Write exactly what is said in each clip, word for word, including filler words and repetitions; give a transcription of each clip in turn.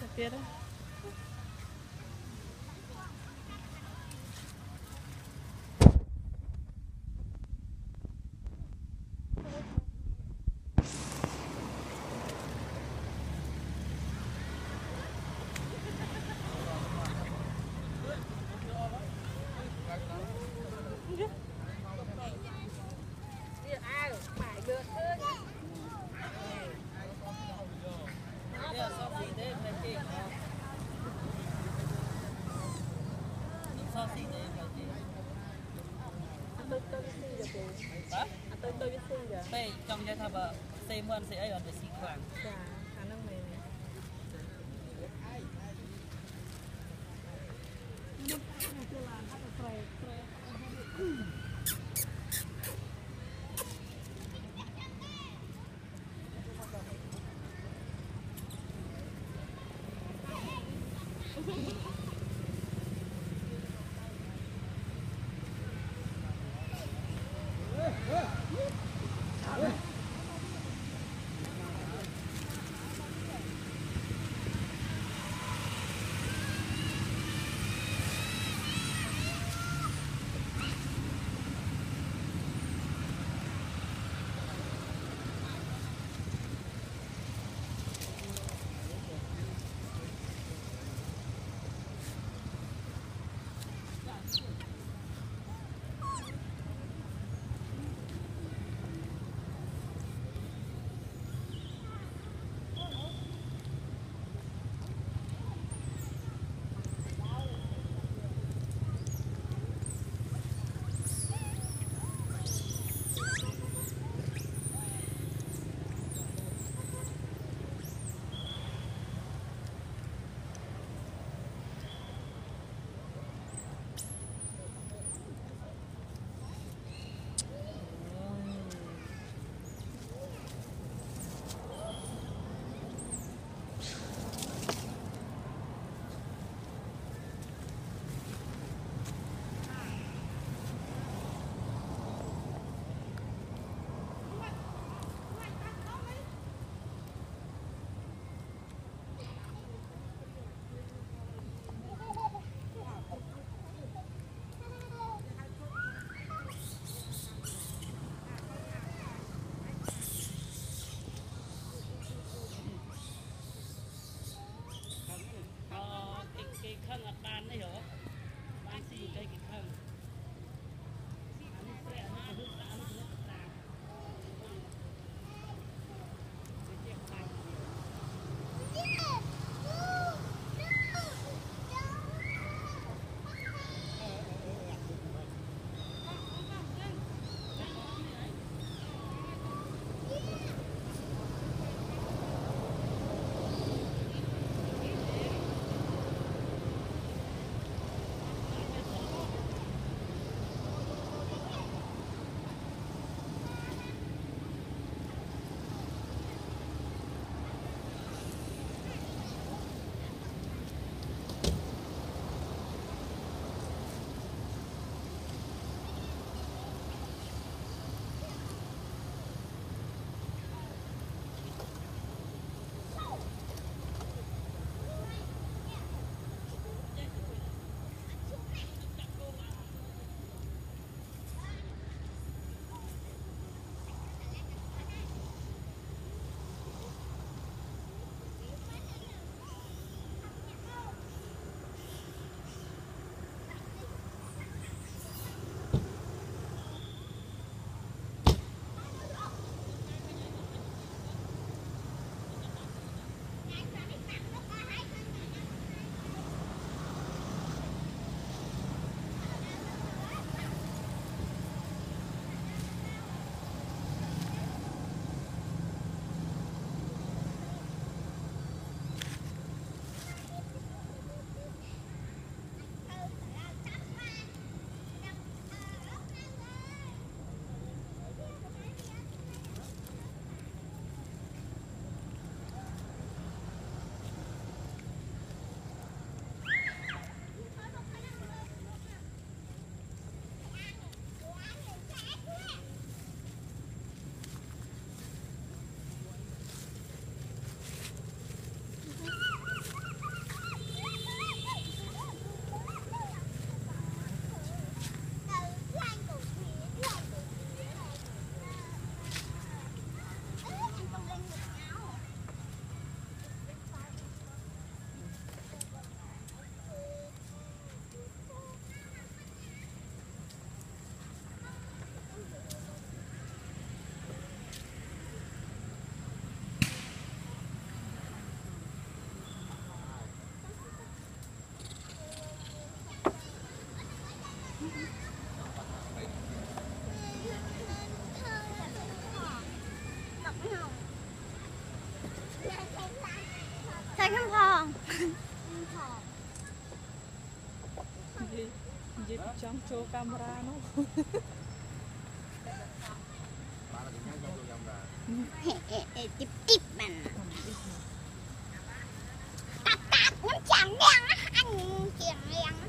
Capire? Bây trong gia thập ạ, xây mơn sẽ ấy ở để xin khoảng. Dạ, khả năng mềm. Nhúc, nó chưa làm hát là trầy, trầy. Hãy subscribe cho kênh Ghiền Mì Gõ để không bỏ lỡ những video hấp dẫn. dòng cho camera nó. Tiếp tiếp mình. Tạt tạt nó chạm đen á, anh chạm đen á.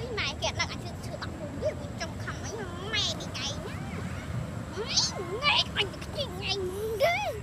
Cái này chuyện là anh chưa chưa bằng không biết trong không ấy mày bị cày nhá. Ngay ngay anh cái ngày đấy.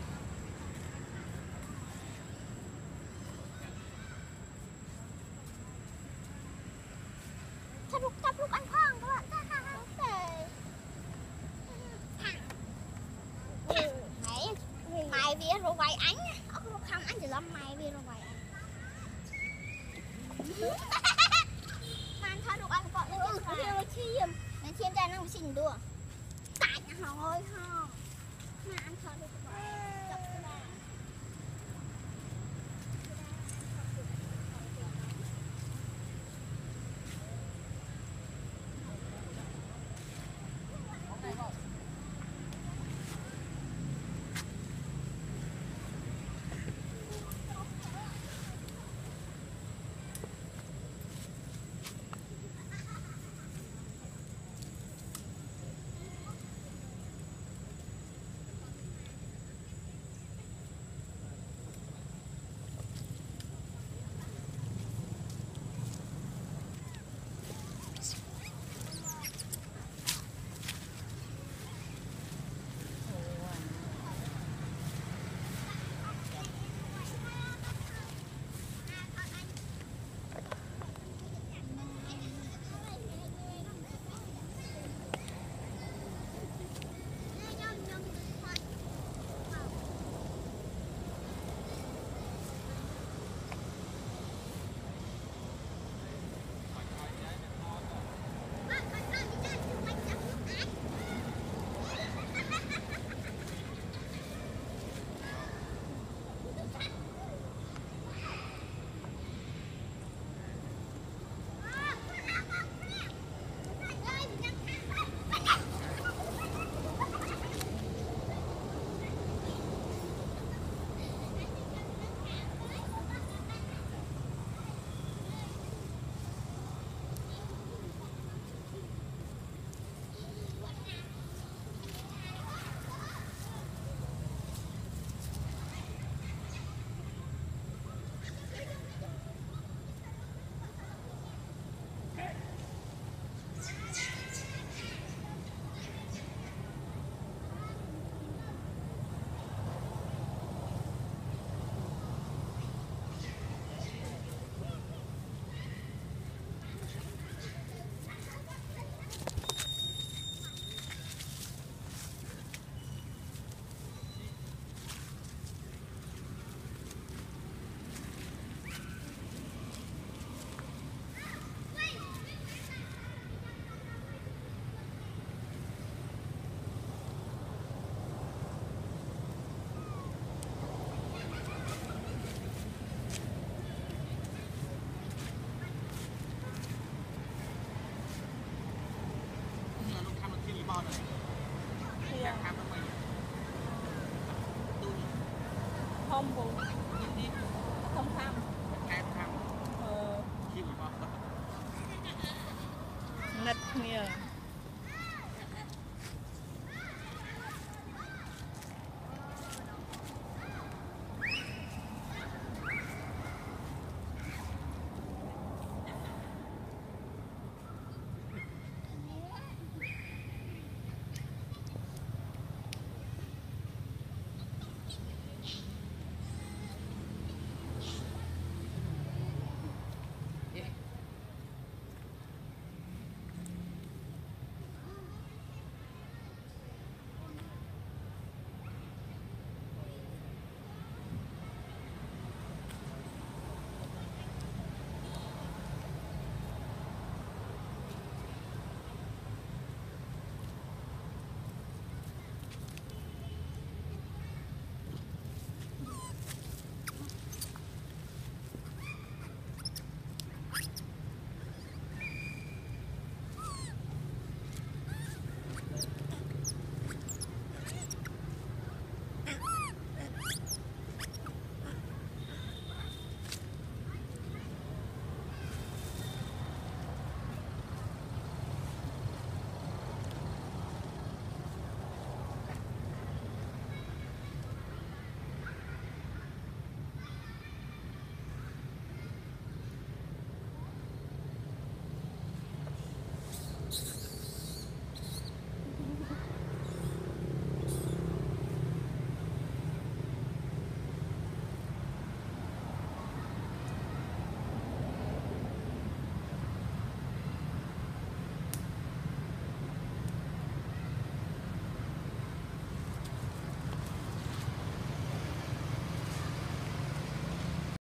Nét nha.